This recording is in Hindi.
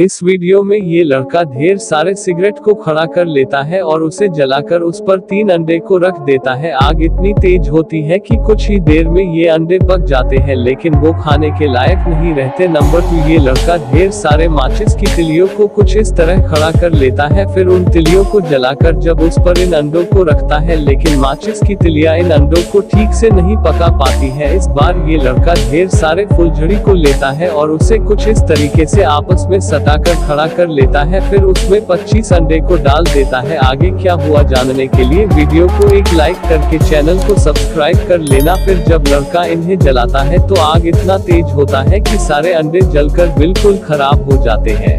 इस वीडियो में ये लड़का ढेर सारे सिगरेट को खड़ा कर लेता है और उसे जलाकर उस पर 3 अंडे को रख देता है। आग इतनी तेज होती है कि कुछ ही देर में ये अंडे पक जाते हैं, लेकिन वो खाने के लायक नहीं रहते। नंबर 2, ये लड़का ढेर सारे माचिस की तिलियों को कुछ इस तरह खड़ा कर लेता है, फिर उन तिलियों को जलाकर जब उस पर इन अंडों को रखता है, लेकिन माचिस की तिलियां इन अंडों को ठीक से नहीं पका पाती है। इस बार ये लड़का ढेर सारे फुलझड़ी को लेता है और उसे कुछ इस तरीके से आपस में कर खड़ा कर लेता है, फिर उसमें 25 अंडे को डाल देता है। आगे क्या हुआ जानने के लिए वीडियो को एक लाइक करके चैनल को सब्सक्राइब कर लेना। फिर जब लड़का इन्हें जलाता है तो आग इतना तेज होता है कि सारे अंडे जलकर बिल्कुल खराब हो जाते हैं।